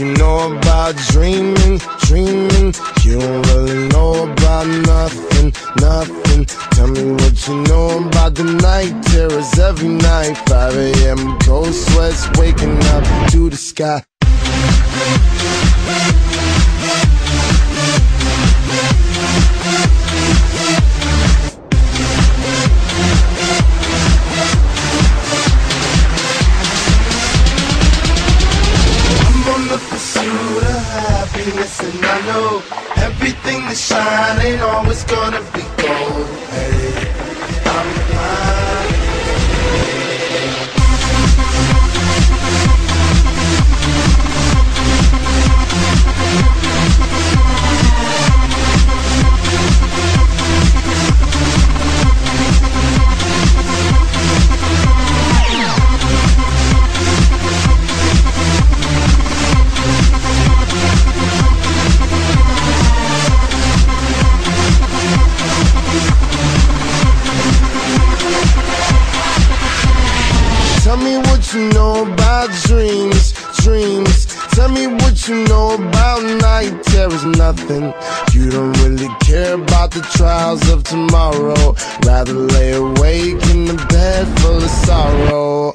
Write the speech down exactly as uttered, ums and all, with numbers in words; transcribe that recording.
you know about dreaming, dreaming? You don't really know about nothing, nothing. Tell me what you know about the night terrors every night. five A M cold sweats waking up to the sky. And I know everything that shine ain't always gonna be gold. Hey, I'm blind. Tell me what you know about dreams, dreams. Tell me what you know about night terrors, nothing. You don't really care about the trials of tomorrow. Rather lay awake in the bed full of sorrow.